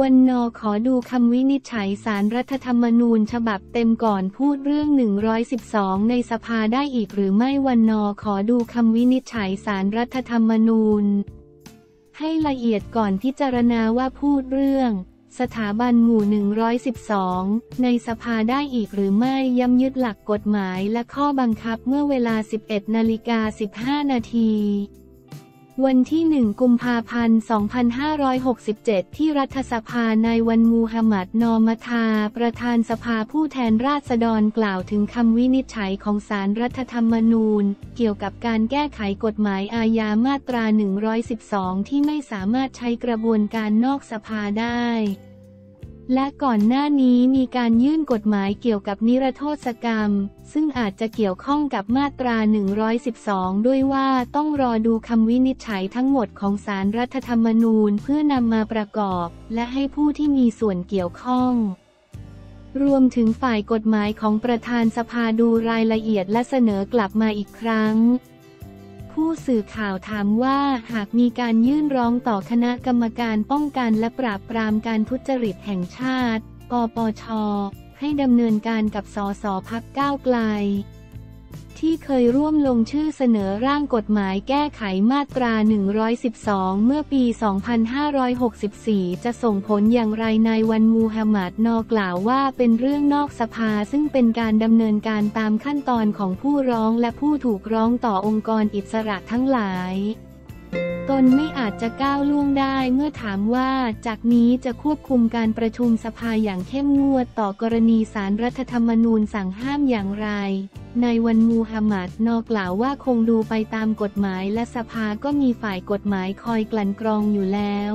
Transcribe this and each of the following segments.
วันนอขอดูคำวินิจฉัยศาลรัฐธรรมนูญฉบับเต็มก่อนพูดเรื่อง112ในสภาได้อีกหรือไม่วันนอขอดูคำวินิจฉัยศาลรัฐธรรมนูญให้ละเอียดก่อนพิจารณาว่าพูดเรื่องสถาบันหมู่112ในสภาได้อีกหรือไม่ย้ำยึดหลักกฎหมายและข้อบังคับเมื่อเวลา 11.15 นาทีวันที่1 กุมภาพันธ์ 2567ที่รัฐสภานายวันมูฮัมหมัดนอมทาประธานสภาผู้แทนราษฎรกล่าวถึงคำวินิจฉัยของศาลรัฐธรรมนูญเกี่ยวกับการแก้ไขกฎหมายอาญามาตรา112ที่ไม่สามารถใช้กระบวนการนอกสภาได้และก่อนหน้านี้มีการยื่นกฎหมายเกี่ยวกับนิรโทษกรรมซึ่งอาจจะเกี่ยวข้องกับมาตรา112ด้วยว่าต้องรอดูคำวินิจฉัยทั้งหมดของศาลรัฐธรรมนูญเพื่อนำมาประกอบและให้ผู้ที่มีส่วนเกี่ยวข้องรวมถึงฝ่ายกฎหมายของประธานสภาดูรายละเอียดและเสนอกลับมาอีกครั้งผู้สื่อข่าวถามว่าหากมีการยื่นร้องต่อคณะกรรมการป้องกันและปราบปรามการทุจริตแห่งชาติปปช.ให้ดำเนินการกับสส.พรรคก้าวไกลที่เคยร่วมลงชื่อเสนอร่างกฎหมายแก้ไขมาตรา112เมื่อปี 2564 จะส่งผลอย่างไรนายวันมูฮัมหมัดนอกล่าวว่าเป็นเรื่องนอกสภาซึ่งเป็นการดำเนินการตามขั้นตอนของผู้ร้องและผู้ถูกร้องต่อองค์กรอิสระทั้งหลายตนไม่อาจจะก้าวล่วงได้เมื่อถามว่าจากนี้จะควบคุมการประชุมสภาอย่างเข้มงวดต่อกรณีศาลรัฐธรรมนูญสั่งห้ามอย่างไรนายวันมูฮัมหมัดนอกล่าวว่าคงดูไปตามกฎหมายและสภาก็มีฝ่ายกฎหมายคอยกลั่นกรองอยู่แล้ว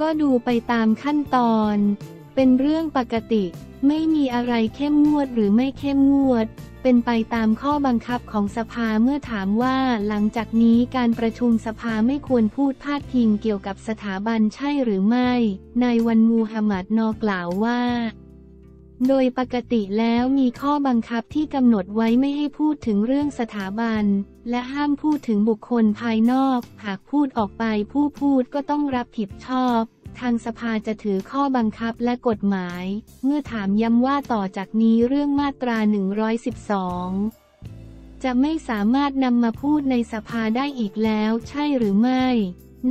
ก็ดูไปตามขั้นตอนเป็นเรื่องปกติไม่มีอะไรเข้มงวดหรือไม่เข้มงวดเป็นไปตามข้อบังคับของสภาเมื่อถามว่าหลังจากนี้การประชุมสภาไม่ควรพูดพาดพิงเกี่ยวกับสถาบันใช่หรือไม่นายวันมูฮัมหมัดนอกล่าวว่าโดยปกติแล้วมีข้อบังคับที่กำหนดไว้ไม่ให้พูดถึงเรื่องสถาบันและห้ามพูดถึงบุคคลภายนอกหากพูดออกไปผู้พูดก็ต้องรับผิดชอบทางสภาจะถือข้อบังคับและกฎหมายเมื่อถามย้ำว่าต่อจากนี้เรื่องมาตรา112จะไม่สามารถนำมาพูดในสภาได้อีกแล้วใช่หรือไม่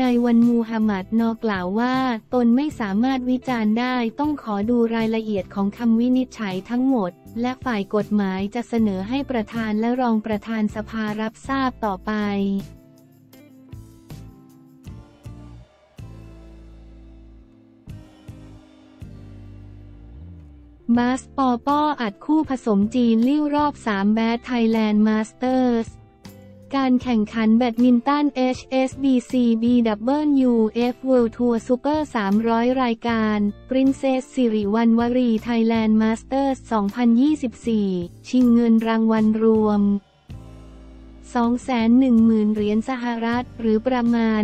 นายวันมูฮัมหมัดนอกล่าวว่าตนไม่สามารถวิจารณ์ได้ต้องขอดูรายละเอียดของคำวินิจฉัยทั้งหมดและฝ่ายกฎหมายจะเสนอให้ประธานและรองประธานสภารับทราบต่อไปมาสปอปออัดคู่ผสมจีนลิ้วรอบ3แบด Thailand Masters การแข่งขันแบดมินตัน HSBC BWF World Tour Super 300 รายการ Princess สิริวัณวรี Thailand Masters 2024 ชิงเงินรางวัลรวม 210,000 เหรียญสหรัฐหรือประมาณ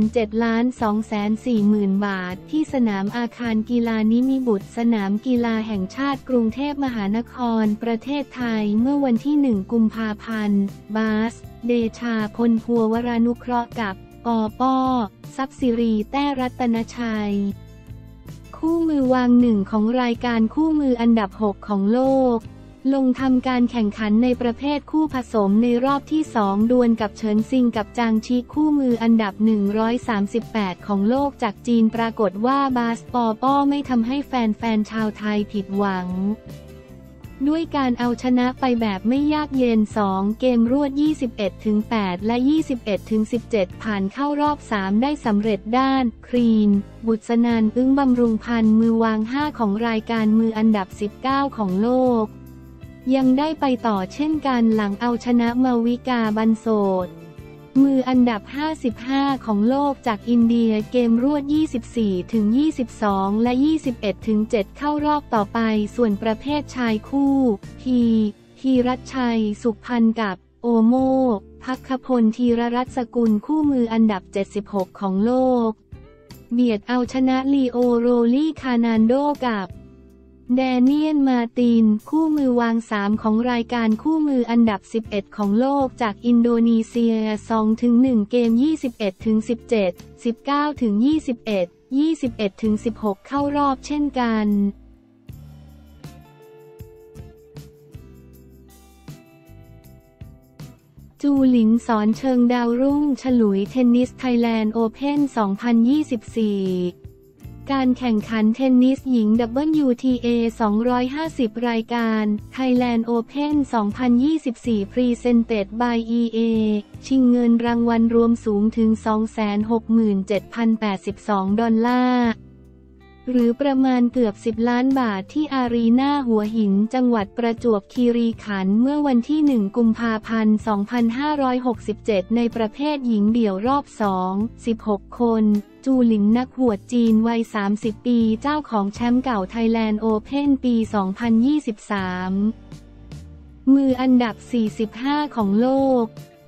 7,240,000 บาทที่สนามอาคารกีฬานิมิบุตรสนามกีฬาแห่งชาติกรุงเทพมหานครประเทศไทยเมื่อวันที่1 กุมภาพันธ์บาสเดชาพลภัววรานุเคราะห์กับปป.ทรัพย์สิรีแต้รัตนชัยคู่มือวางหนึ่งของรายการคู่มืออันดับ6ของโลกลงทำการแข่งขันในประเภทคู่ผสมในรอบที่2ดวลกับเฉินซิงกับจางชีคู่มืออันดับ138ของโลกจากจีนปรากฏว่าบาสปอป้อไม่ทำให้แฟนๆชาวไทยผิดหวังด้วยการเอาชนะไปแบบไม่ยากเย็น2เกมรวด 21-8 และ 21-17 ผ่านเข้ารอบ3ได้สำเร็จด้านครีนบุษนันท์ อึ้งบำรุงพันธ์มือวาง5ของรายการมืออันดับ19ของโลกยังได้ไปต่อเช่นกันหลังเอาชนะมาวิกาบันโสดมืออันดับ55ของโลกจากอินเดียเกมรวด 24-22 และ 21-7 เข้ารอบต่อไปส่วนประเภทชายคู่ธีรัชชัยสุขพันธ์กับโอโมภัคคพลธีรรัตน์สกุลคู่มืออันดับ76ของโลกเบียดเอาชนะลีโอโรลี่คานันโดกับแดเนียลมาตินคู่มือวาง3ของรายการคู่มืออันดับ11ของโลกจากอินโดนีเซีย 2-1 เกม 21-17 19-21 21-16 เข้ารอบเช่นกันจูหลิงสอนเชิงดาวรุ่งฉลุยเทนนิส Thailand Open 2024 การแข่งขันเทนนิสหญิง WTA 250 รายการ Thailand Open 2024 Presented by EA ชิงเงินรางวัลรวมสูงถึง 267,082 ดอลลาร์หรือประมาณเกือบ10ล้านบาทที่อารีนาหัวหินจังหวัดประจวบคีรีขันธ์เมื่อวันที่1กุมภาพันธ์2567ในประเภทหญิงเดี่ยวรอบ2 16 คนจูหลิงนักหวดจีนวัย30ปีเจ้าของแชมป์เก่า Thailand Open ปี 2023มืออันดับ45ของโลก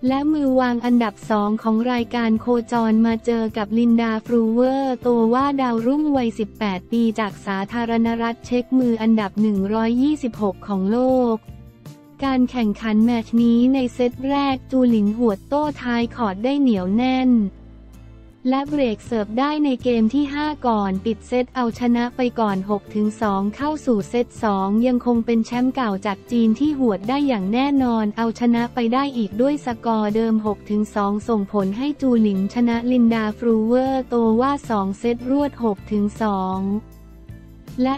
และมือวางอันดับ2ของรายการโคจรมาเจอกับลินดาฟรูเวอร์ตัวว่าดาวรุ่งวัย18ปีจากสาธารณรัฐเช็กมืออันดับ126ของโลกการแข่งขันแมตช์นี้ในเซตแรกจูหลิงหวดโต้ท้ายคอร์ตได้เหนียวแน่นและเบรกเสิร์ฟได้ในเกมที่5ก่อนปิดเซตเอาชนะไปก่อน 6-2 เข้าสู่เซต2ยังคงเป็นแชมป์เก่าจากจีนที่หวดได้อย่างแน่นอนเอาชนะไปได้อีกด้วยสกอร์เดิม 6-2 ส่งผลให้จูหลิงชนะลินดาฟรูเวอร์โตว่า2เซตรวด 6-2 และ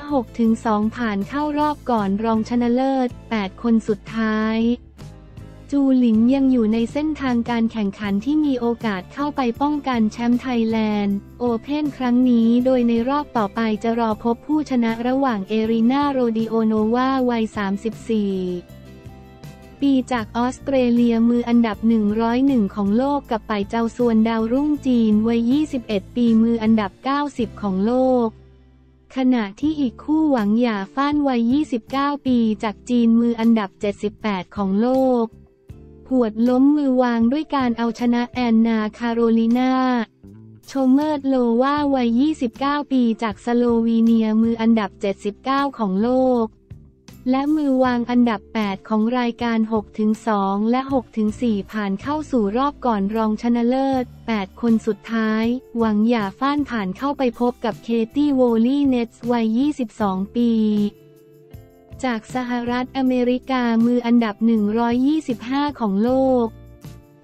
6-2 ผ่านเข้ารอบก่อนรองชนะเลิศ8คนสุดท้ายจูหลิงยังอยู่ในเส้นทางการแข่งขันที่มีโอกาสเข้าไปป้องกันแชมป์ Thailand Open ครั้งนี้โดยในรอบต่อไปจะรอพบผู้ชนะระหว่างเอรีนาโรดิโอโนวาวัย34ปีจากออสเตรเลียมืออันดับ101ของโลกกับไปเจ้าส่วนดาวรุ่งจีนวัย21ปีมืออันดับ90ของโลกขณะที่อีกคู่หวังหย่าฟ้านวัย29ปีจากจีนมืออันดับ78ของโลกหวดล้มมือวางด้วยการเอาชนะแอนนาคาโรลินาโชเมิร์ตโลว่าวัย29ปีจากสโลวีเนียมืออันดับ79ของโลกและมือวางอันดับ8ของรายการ 6-2 และ 6-4 ผ่านเข้าสู่รอบก่อนรองชนะเลิศ8คนสุดท้ายหวังหย่าฟ้านผ่านเข้าไปพบกับเคตี้วอลลีเนตส์วัย22ปีจากสหรัฐอเมริกามืออันดับ125ของโลก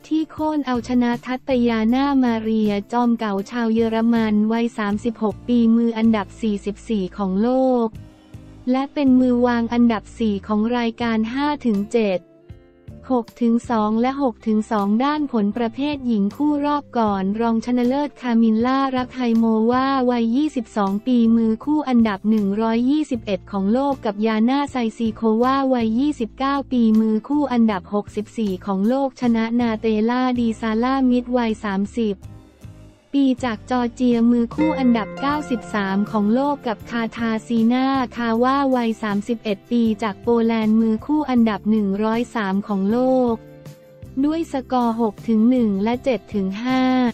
ที่โค่นเอาชนะทัตยาน่ามาเรียจอมเก่าชาวเยอรมันวัย36ปีมืออันดับ44ของโลกและเป็นมือวางอันดับ4ของรายการ 5-7 6-2 และ 6-2 ด้านผลประเภทหญิงคู่รอบก่อนรองชนะเลิศคามิลล่ารักไฮโมวาวัย22ปีมือคู่อันดับ121ของโลกกับยาน่าไซซีโควาวัย29ปีมือคู่อันดับ64ของโลกชนะนาเตล่าดีซาล่ามิดวัย30ปีจากจอร์เจียมือคู่อันดับ93ของโลกกับคาทาซีนาคาวาวัย31ปีจากโปแลนด์มือคู่อันดับ103ของโลกด้วยสกอร์ 6-1 และ 7-5